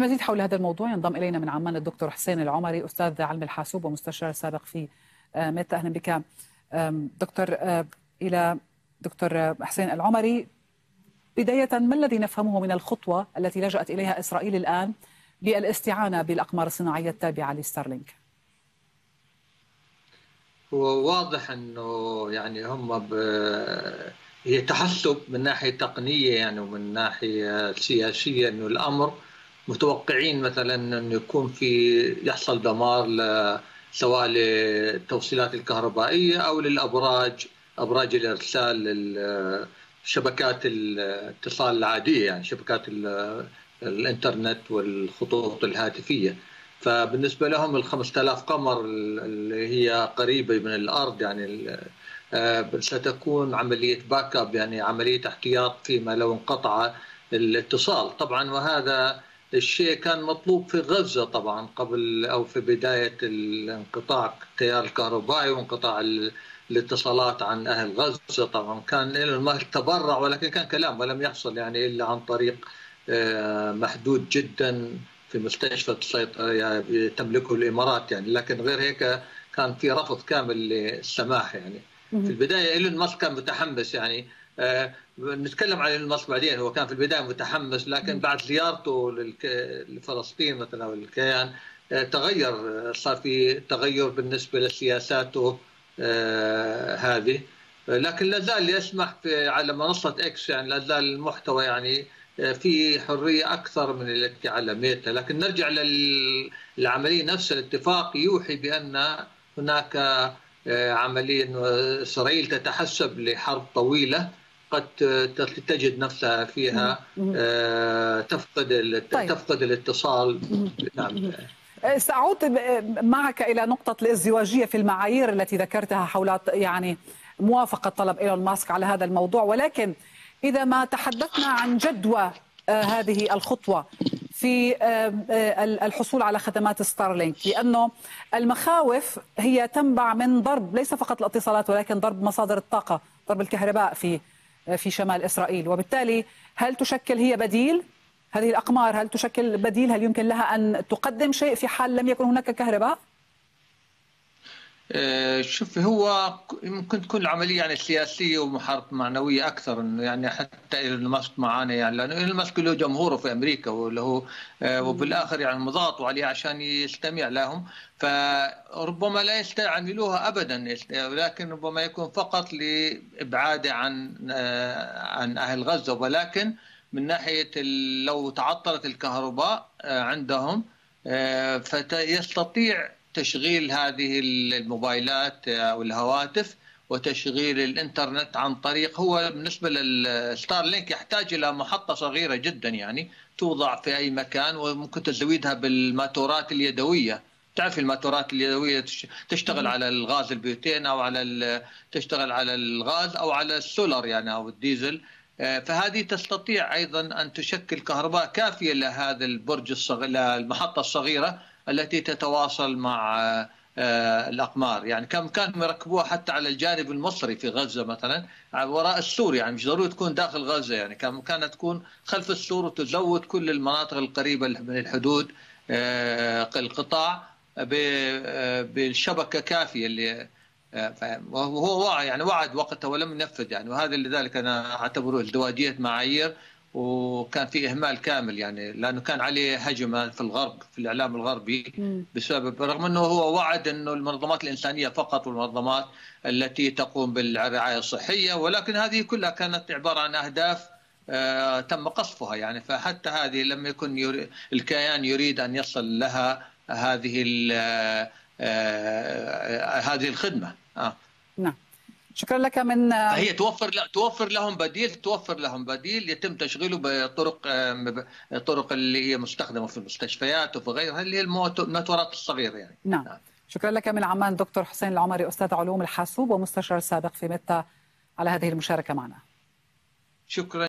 المزيد حول هذا الموضوع ينضم إلينا من عمان الدكتور حسين العمري، أستاذ علم الحاسوب ومستشار سابق في ميتا. أهلا بك دكتور. إلى دكتور حسين العمري، بداية ما الذي نفهمه من الخطوة التي لجأت إليها إسرائيل الآن للاستعانة بالأقمار الصناعية التابعة لستارلينك؟ هو واضح أنه يعني هم هي تحسب من ناحية تقنية يعني ومن ناحية سياسية، أنه الأمر متوقعين مثلا أن يكون في يحصل دمار سواء للتوصيلات الكهربائية أو للأبراج، أبراج الإرسال للشبكات الاتصال العادية، يعني شبكات الإنترنت والخطوط الهاتفية. فبالنسبة لهم 5000 قمر اللي هي قريبة من الأرض يعني ستكون عملية باك أب، يعني عملية احتياط فيما لو انقطع الاتصال طبعا. وهذا الشيء كان مطلوب في غزة طبعا قبل أو في بداية انقطاع التيار الكهربائي وانقطاع الاتصالات عن أهل غزة. طبعا كان إيلون ماسك تبرع، ولكن كان كلام ولم يحصل يعني إلا عن طريق محدود جدا في مستشفى يعني تملكه الإمارات يعني، لكن غير هيك كان في رفض كامل للسماح يعني. في البداية إيلون ماسك كان متحمس يعني، نتكلم عن ايلون ماسك بعدين. هو كان في البدايه متحمس، لكن بعد زيارته لفلسطين مثلا او الكيان تغير، صار في تغير بالنسبه لسياساته هذه. لكن لا زال يسمح على منصه اكس، يعني لا زال المحتوى يعني في حريه اكثر من التي على ميتا. لكن نرجع للعمليه نفسها. الاتفاق يوحي بان هناك عمليه انه اسرائيل تتحسب لحرب طويله قد تجد نفسها فيها تفقد الاتصال. نعم. سأعود معك إلى نقطة الازدواجية في المعايير التي ذكرتها حول يعني موافقة طلب إيلون ماسك على هذا الموضوع، ولكن إذا ما تحدثنا عن جدوى هذه الخطوة في الحصول على خدمات ستارلينك، لأنه المخاوف هي تنبع من ضرب ليس فقط الاتصالات ولكن ضرب مصادر الطاقة، ضرب الكهرباء في شمال إسرائيل. وبالتالي هل تشكل هي بديل؟ هذه الأقمار هل تشكل بديل؟ هل يمكن لها أن تقدم شيء في حال لم يكن هناك كهرباء؟ شوف، هو ممكن تكون العملية يعني سياسية ومحاربة معنوية أكثر، إنه يعني حتى إيلون ماسك معانا يعني، لأنه إيلون ماسك له جمهوره في أمريكا وله وبالآخر يعني مضغطوا عليه عشان يستمع لهم. فربما لا يستعملوها أبدا، ولكن ربما يكون فقط لإبعاده عن أهل غزة. ولكن من ناحية لو تعطلت الكهرباء عندهم فيستطيع تشغيل هذه الموبايلات او الهواتف وتشغيل الانترنت عن طريق، هو بالنسبه للستارلينك يحتاج الى محطه صغيره جدا يعني توضع في اي مكان، وممكن تزويدها بالماتورات اليدويه. تعرف الماتورات اليدويه تشتغل على الغاز البيوتين او على تشتغل على الغاز او على السولر يعني او الديزل. فهذه تستطيع ايضا ان تشكل كهرباء كافيه لهذا البرج الصغير، للمحطه الصغيره التي تتواصل مع الأقمار. يعني كم كانوا يركبوها حتى على الجانب المصري في غزة مثلا وراء السور، يعني مش ضروري تكون داخل غزة، يعني كانت تكون خلف السور وتزود كل المناطق القريبة من الحدود القطاع بالشبكة كافية اللي وهو يعني وعد وقتها ولم ينفذ يعني. وهذا لذلك أنا أعتبره ازدواجية معايير، وكان في إهمال كامل يعني، لأنه كان عليه هجمة في الغرب في الإعلام الغربي بسبب، رغم أنه هو وعد أنه المنظمات الإنسانية فقط والمنظمات التي تقوم بالرعاية الصحية، ولكن هذه كلها كانت عبارة عن أهداف تم قصفها يعني. فحتى هذه لم يكن الكيان يريد أن يصل لها هذه الخدمة. نعم. شكرا لك. من هي توفر لهم بديل يتم تشغيله بطرق اللي هي مستخدمه في المستشفيات وفي غيرها اللي هي الماتورات الصغيره يعني. نعم. شكرا لك من عمان دكتور حسين العمري، استاذ علوم الحاسوب ومستشار سابق في ميتا، على هذه المشاركه معنا. شكرا.